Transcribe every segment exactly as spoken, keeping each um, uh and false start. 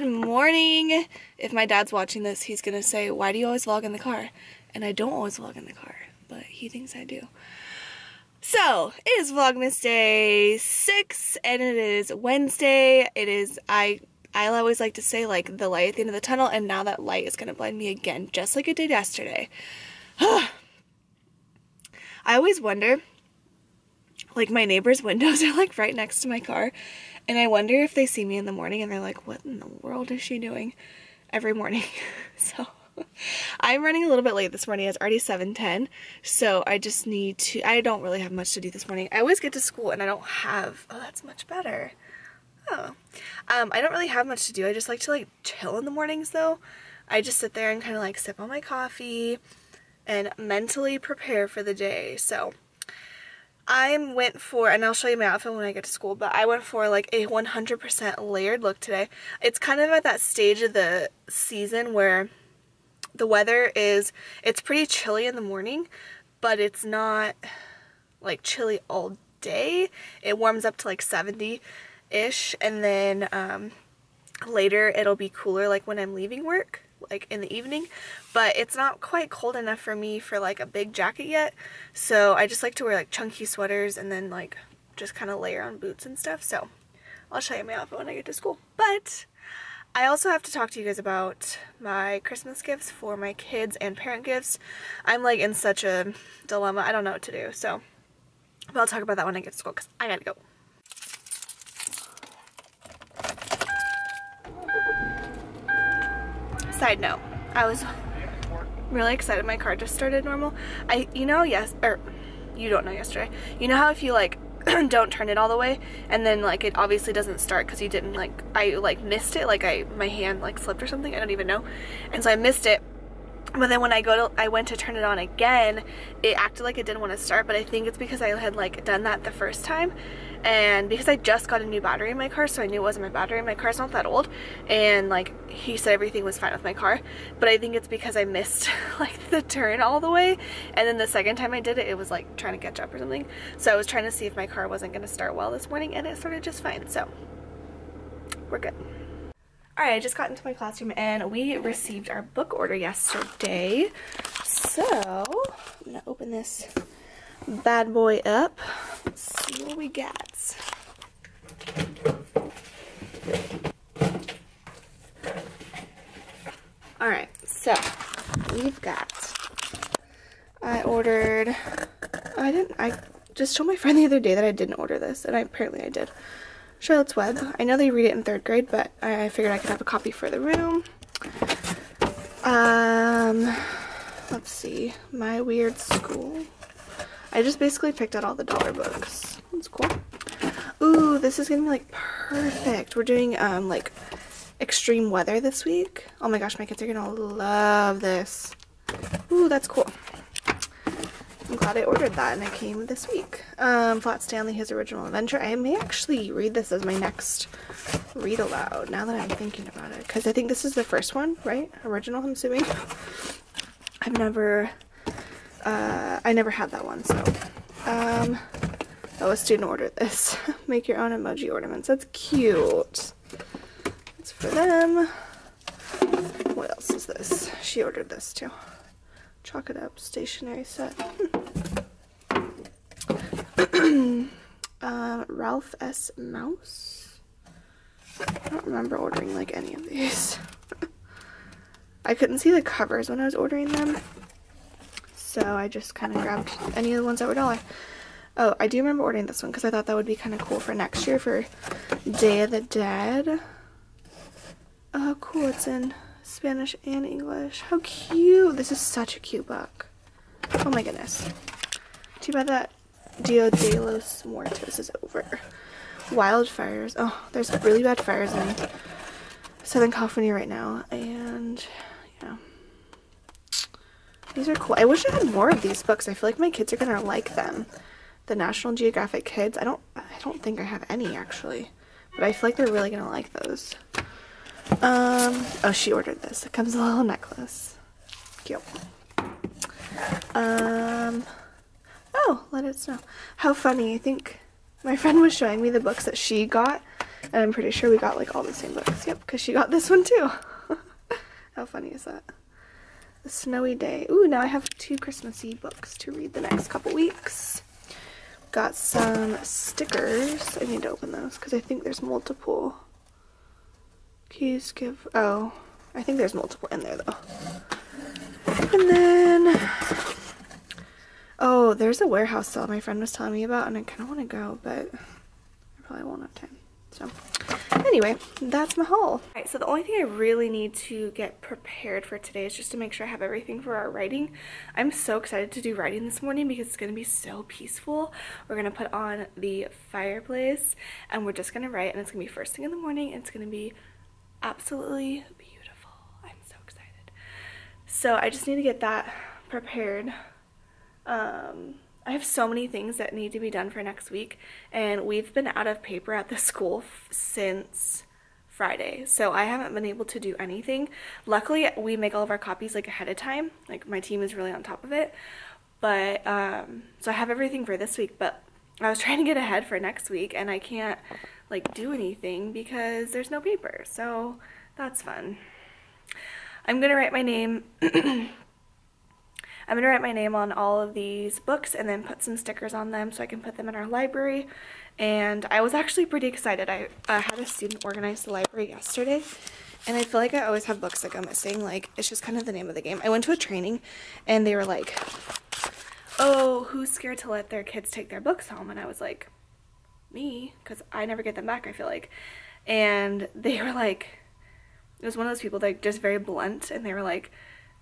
Good morning. If my dad's watching this, he's gonna say, why do you always vlog in the car? And I don't always vlog in the car, but he thinks I do. So, it is Vlogmas Day six, and it is Wednesday. It is, I I always like to say, like, the light at the end of the tunnel, and now that light is gonna blind me again, just like it did yesterday. I always wonder, like, my neighbor's windows are, like, right next to my car, and I wonder if they see me in the morning and they're like, what in the world is she doing every morning? So... I'm running a little bit late this morning. It's already seven ten, so I just need to, I don't really have much to do this morning. I always get to school and I don't have, oh, that's much better. Oh. Um, I don't really have much to do. I just like to, like, chill in the mornings, though. I just sit there and kind of, like, sip on my coffee and mentally prepare for the day. So I went for, and I'll show you my outfit when I get to school, but I went for, like, a one hundred percent layered look today. It's kind of at that stage of the season where the weather is, it's pretty chilly in the morning, but it's not like chilly all day. It warms up to like seventy-ish, and then um, later it'll be cooler, like when I'm leaving work, like in the evening, but it's not quite cold enough for me for like a big jacket yet, so I just like to wear like chunky sweaters and then like just kind of layer on boots and stuff. So I'll show you my outfit when I get to school, but I also have to talk to you guys about my Christmas gifts for my kids and parent gifts. I'm like in such a dilemma. I don't know what to do. So, but I'll talk about that when I get to school because I gotta go. Side note, I was really excited. My car just started normal. I, you know, yes, or you don't know yesterday. You know how if you like don't turn it all the way and then like it obviously doesn't start because you didn't like, I like missed it, like I my hand like slipped or something, I don't even know, and so I missed it, but then when I go to I went to turn it on again, it acted like it didn't want to start, but I think it's because I had like done that the first time, and because I just got a new battery in my car, so I knew it wasn't my battery. My car's not that old, and like he said everything was fine with my car, but I think it's because I missed like the turn all the way, and then the second time I did it, it was like trying to catch up or something, so I was trying to see if my car wasn't going to start well this morning, and it started just fine, so we're good. Alright, I just got into my classroom and we received our book order yesterday, so I'm going to open this bad boy up. Let's see what we got. Alright, so we've got, I ordered, I didn't, I just told my friend the other day that I didn't order this, and I, apparently I did. Charlotte's Web. I know they read it in third grade, but I figured I could have a copy for the room. Um, let's see. My Weird School. I just basically picked out all the dollar books. That's cool. Ooh, this is gonna be like perfect. We're doing um like extreme weather this week. Oh my gosh, my kids are gonna love this. Ooh, that's cool. I'm glad I ordered that and it came this week. Um, Flat Stanley, His Original Adventure. I may actually read this as my next read aloud now that I'm thinking about it, because I think this is the first one, right? Original, I'm assuming. I've never, uh, I never had that one, so. Um, oh, a student ordered this. Make your own emoji ornaments. That's cute. That's for them. What else is this? She ordered this too. Chalk it up, stationery set. Hmm. uh, Ralph S. Mouse? I don't remember ordering like any of these. I couldn't see the covers when I was ordering them, so I just kind of grabbed any of the ones that were dollar. Oh, I do remember ordering this one because I thought that would be kind of cool for next year for Día de los Muertos. Oh, cool, it's in Spanish and English. How cute. This is such a cute book. Oh my goodness. Too bad that Día de los Muertos is over. Wildfires. Oh, there's really bad fires in Southern California right now. And, yeah. These are cool. I wish I had more of these books. I feel like my kids are going to like them. The National Geographic Kids. I don't, I don't think I have any, actually. But I feel like they're really going to like those. Um, oh, she ordered this. It comes with a little necklace. Cute. Um, oh, Let It Snow. How funny. I think my friend was showing me the books that she got And I'm pretty sure we got like all the same books. Yep, because she got this one too. How funny is that? The Snowy Day. Ooh, now I have two Christmassy books to read the next couple weeks. Got some stickers. I need to open those because I think there's multiple. Keys give... Oh, I think there's multiple in there though. And then... Oh, there's a warehouse sale my friend was telling me about and I kind of want to go, but I probably won't have time. So anyway, that's my haul. All right, so the only thing I really need to get prepared for today is just to make sure I have everything for our writing. I'm so excited to do writing this morning because it's going to be so peaceful. We're going to put on the fireplace and we're just going to write, and it's going to be first thing in the morning. It's going to be absolutely beautiful. I'm so excited. So I just need to get that prepared. Um... I have so many things that need to be done for next week, and we've been out of paper at the school f since Friday, so I haven't been able to do anything. Luckily, we make all of our copies like ahead of time, like my team is really on top of it, but um, so I have everything for this week, but I was trying to get ahead for next week, and I can't like do anything because there's no paper, so that's fun. I'm gonna write my name I'm going to write my name on all of these books and then put some stickers on them so I can put them in our library. And I was actually pretty excited. I uh, had a student organize the library yesterday, and I feel like I always have books that go missing. Like, it's just kind of the name of the game. I went to a training and they were like, oh, who's scared to let their kids take their books home? And I was like, me, because I never get them back, I feel like. And they were like, it was one of those people that like, just very blunt, and they were like,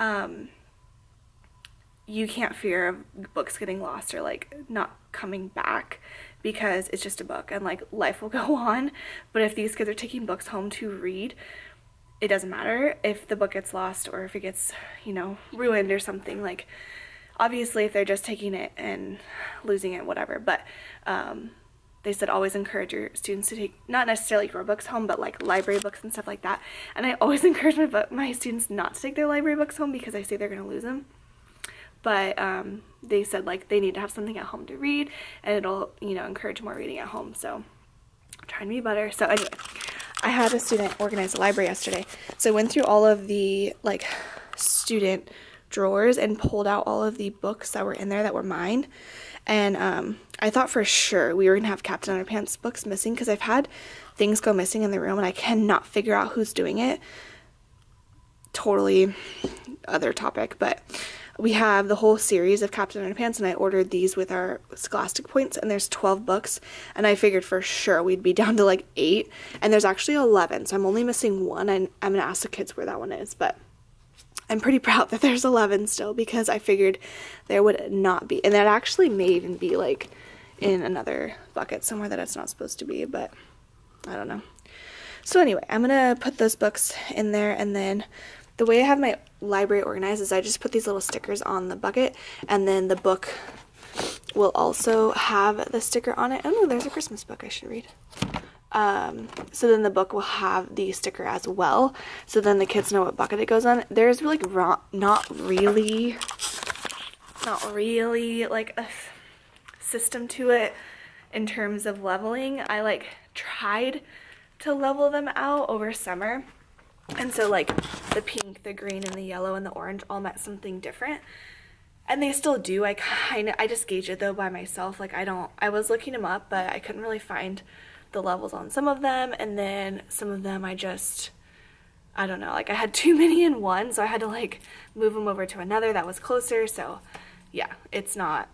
um... you can't fear of books getting lost or like not coming back because it's just a book and like life will go on. But if these kids are taking books home to read, it doesn't matter if the book gets lost or if it gets, you know, ruined or something. Like, obviously if they're just taking it and losing it, whatever. But um, they said always encourage your students to take, not necessarily your books home, but like library books and stuff like that. And I always encourage my, my students not to take their library books home because I say they're going to lose them. But um, they said like they need to have something at home to read, and it'll, you know, encourage more reading at home. So I'm trying to be better. So anyway, I had a student organize the library yesterday. So I went through all of the like student drawers and pulled out all of the books that were in there that were mine. And um, I thought for sure we were going to have Captain Underpants books missing because I've had things go missing in the room and I cannot figure out who's doing it. Totally other topic, but... we have the whole series of Captain Underpants, and I ordered these with our Scholastic points, and there's twelve books, and I figured for sure we'd be down to like eight, and there's actually eleven, so I'm only missing one, and I'm gonna ask the kids where that one is, but I'm pretty proud that there's eleven still, because I figured there would not be, and that actually may even be like in another bucket somewhere that it's not supposed to be, but I don't know. So anyway, I'm gonna put those books in there, and then the way I have my library organized is I just put these little stickers on the bucket, and then the book will also have the sticker on it. Oh no, there's a Christmas book I should read. Um, so then the book will have the sticker as well, so then the kids know what bucket it goes on. There's really not really, not really like a system to it in terms of leveling. I like tried to level them out over summer. And so like the pink, the green, and the yellow, and the orange all meant something different. And they still do. I kind of, I just gauge it though by myself. Like I don't, I was looking them up, but I couldn't really find the levels on some of them. And then some of them I just, I don't know, like I had too many in one. So I had to like move them over to another that was closer. So yeah, it's not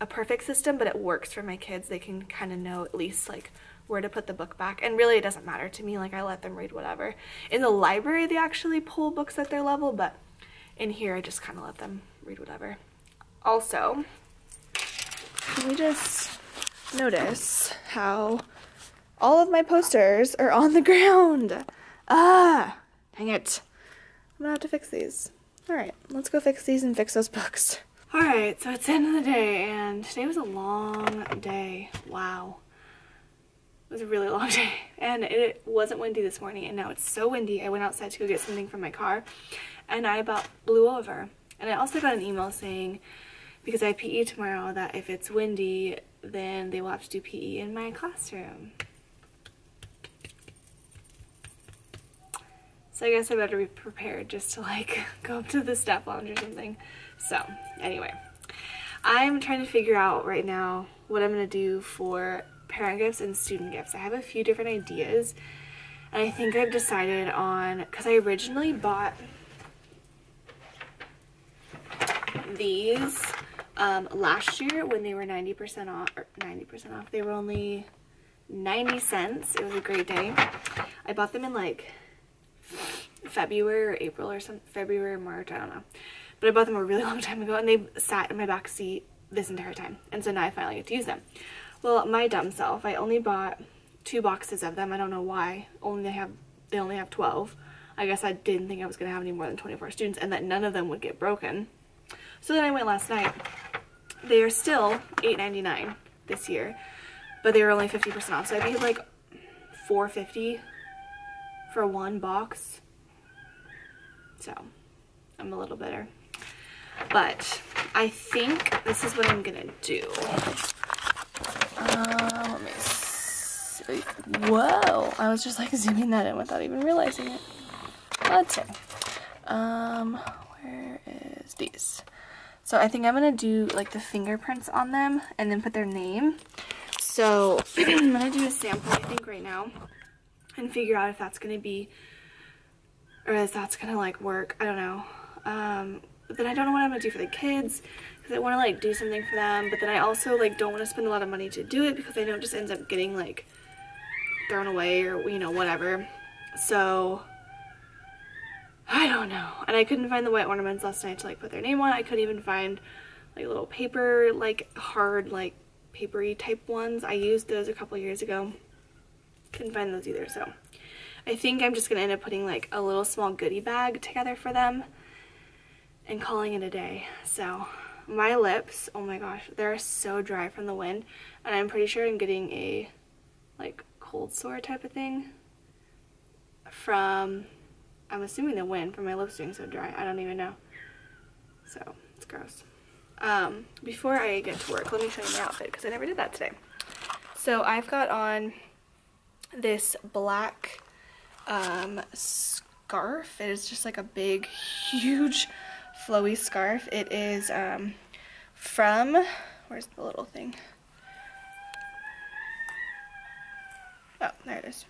a perfect system, but it works for my kids. They can kind of know at least like where to put the book back, and really it doesn't matter to me. Like I let them read whatever. In the library they actually pull books at their level, but in here I just kind of let them read whatever. Also, we just notice how all of my posters are on the ground. Ah, dang it. I'm gonna have to fix these. All right, let's go fix these and fix those books. All right, so it's the end of the day, and today was a long day. Wow. It was a really long day, and it wasn't windy this morning, and now it's so windy. I went outside to go get something from my car, and I about blew over. And I also got an email saying, because I have P E tomorrow, that if it's windy, then they will have to do P E in my classroom. So I guess I better be prepared just to like go up to the step lounge or something. So anyway, I'm trying to figure out right now what I'm gonna do for parent gifts and student gifts. I have a few different ideas, and I think I've decided on, because I originally bought these um, last year when they were ninety percent off, or ninety percent off, they were only ninety cents. It was a great day. I bought them in like February or April or something, February or March, I don't know. But I bought them a really long time ago, and they sat in my back seat this entire time. And so now I finally get to use them. Well, my dumb self, I only bought two boxes of them. I don't know why. Only they have, they only have twelve. I guess I didn't think I was gonna have any more than twenty-four students, and that none of them would get broken. So then I went last night. They are still eight ninety-nine this year, but they were only fifty percent off. So I paid like four fifty for one box. So I'm a little bitter. But I think this is what I'm gonna do. Uh, let me see. Whoa! I was just like zooming that in without even realizing it. Let's see. Um, where is these? So I think I'm gonna do like the fingerprints on them and then put their name. So I'm gonna do a sample, I think, right now, and figure out if that's gonna be, or if that's gonna like work. I don't know. Um. But then I don't know what I'm gonna do for the kids, because I want to like do something for them, but then I also like don't want to spend a lot of money to do it, because I know it just ends up getting like thrown away or, you know, whatever. So I don't know. And I couldn't find the white ornaments last night to like put their name on. I couldn't even find like little paper, like hard, like papery type ones. I used those a couple years ago. Couldn't find those either. So I think I'm just gonna end up putting like a little small goodie bag together for them and calling it a day. So my lips, oh my gosh, they're so dry from the wind, and I'm pretty sure I'm getting a like cold sore type of thing from, I'm assuming, the wind, from my lips being so dry. I don't even know. So it's gross. Um, before I get to work, let me show you my outfit, because I never did that today. So I've got on this black um, scarf. It is just like a big, huge flowy scarf. It is um, from, where's the little thing? Oh, there it is.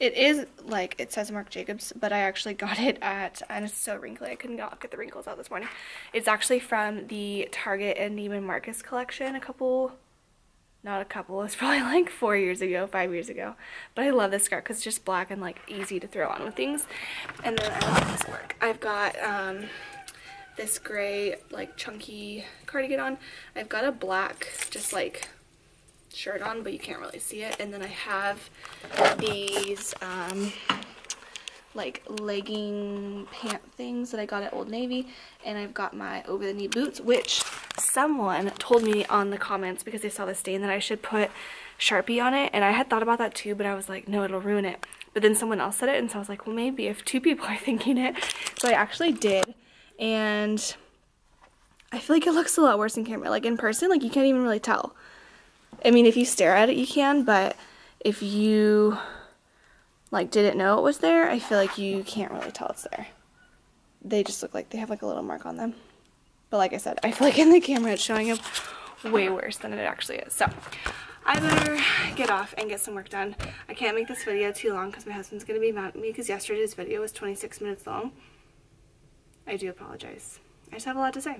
It is like, it says Marc Jacobs, but I actually got it at, and it's so wrinkly, I could not get the wrinkles out this morning. It's actually from the Target and Neiman Marcus collection a couple, not a couple, it's probably like four years ago, five years ago. But I love this scarf because it's just black and like easy to throw on with things. And then I love this work. I've got, um, this gray like chunky cardigan on. I've got a black just like shirt on, but you can't really see it. And then I have these um, like legging pant things that I got at Old Navy, and I've got my over the knee boots, which someone told me on the comments, because they saw the stain, that I should put Sharpie on it, and I had thought about that too, but I was like, no, it'll ruin it. But then someone else said it, and so I was like, well, maybe if two people are thinking it. So I actually did. And I feel like it looks a lot worse in camera. Like in person, like you can't even really tell. I mean, if you stare at it, you can, but if you like didn't know it was there, I feel like you can't really tell it's there. They just look like they have like a little mark on them. But like I said, I feel like in the camera it's showing up way worse than it actually is. So I better get off and get some work done. I can't make this video too long because my husband's gonna be mad at me, because yesterday's video was twenty-six minutes long. I do apologize. I just have a lot to say.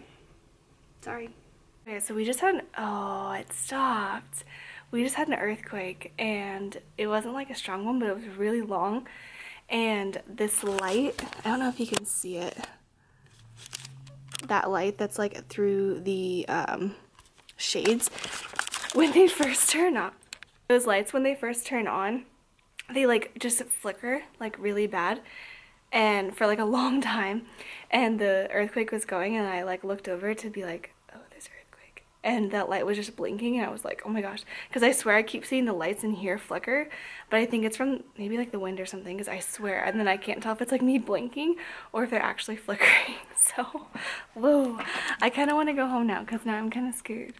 Sorry. Okay, so we just had an, oh, it stopped. We just had an earthquake, and it wasn't like a strong one, but it was really long. And this light, I don't know if you can see it. That light that's like through the um, shades. When they first turn on, those lights, when they first turn on, they like just flicker like really bad, and for like a long time. And the earthquake was going, and I like looked over to be like, oh, there's an earthquake, and that light was just blinking, and I was like, oh my gosh, because I swear I keep seeing the lights in here flicker, but I think it's from maybe like the wind or something, because I swear, and then I can't tell if it's like me blinking or if they're actually flickering. So whoa, I kind of want to go home now, because now I'm kind of scared,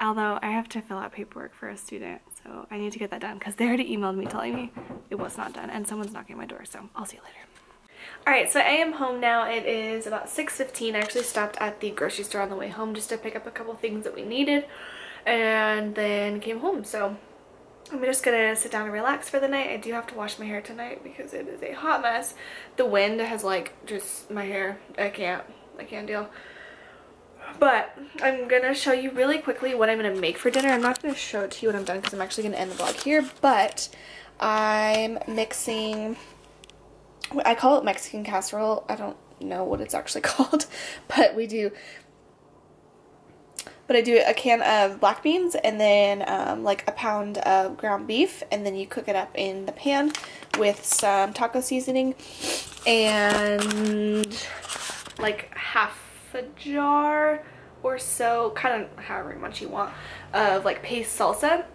although I have to fill out paperwork for a student, so I need to get that done, because they already emailed me telling me it was not done, and someone's knocking at my door. So I'll see you later. Alright, so I am home now. It is about six fifteen. I actually stopped at the grocery store on the way home just to pick up a couple things that we needed and then came home. So I'm just gonna sit down and relax for the night. I do have to wash my hair tonight because it is a hot mess. The wind has like just my hair. I can't. I can't deal. But I'm gonna show you really quickly what I'm gonna make for dinner. I'm not gonna show it to you when I'm done because I'm actually gonna end the vlog here. But I'm mixing... I call it Mexican casserole. I don't know what it's actually called, but we do. But I do a can of black beans and then um, like a pound of ground beef, and then you cook it up in the pan with some taco seasoning and like half a jar or so, kind of however much you want, of like paste salsa.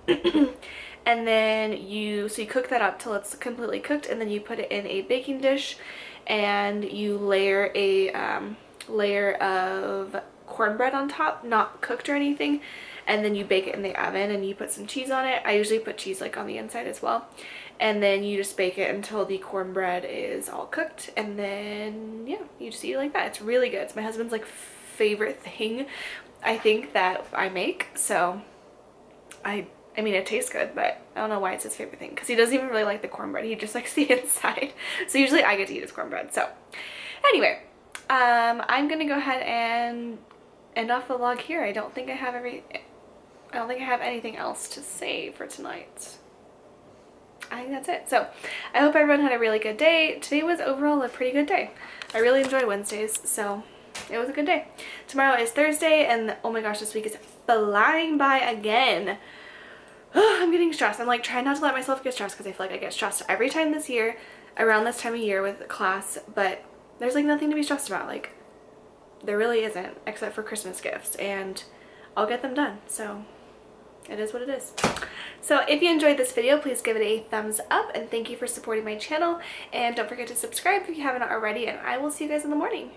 And then you, so you cook that up till it's completely cooked, and then you put it in a baking dish and you layer a um, layer of cornbread on top, not cooked or anything, and then you bake it in the oven and you put some cheese on it. I usually put cheese like on the inside as well. And then you just bake it until the cornbread is all cooked, and then yeah, you just eat it like that. It's really good. It's my husband's like favorite thing I think that I make, so I I mean, it tastes good, but I don't know why it's his favorite thing because he doesn't even really like the cornbread. He just likes the inside. So usually I get to eat his cornbread. So anyway, um, I'm going to go ahead and end off the vlog here. I don't think I have every, I don't think I have anything else to say for tonight. I think that's it. So I hope everyone had a really good day. Today was overall a pretty good day. I really enjoy Wednesdays, so it was a good day. Tomorrow is Thursday, and oh my gosh, this week is flying by again. Oh, I'm getting stressed. I'm like trying not to let myself get stressed because I feel like I get stressed every time this year, around this time of year with class, but there's like nothing to be stressed about. Like there really isn't, except for Christmas gifts, and I'll get them done. So it is what it is. So if you enjoyed this video, please give it a thumbs up, and thank you for supporting my channel, and don't forget to subscribe if you haven't already, and I will see you guys in the morning.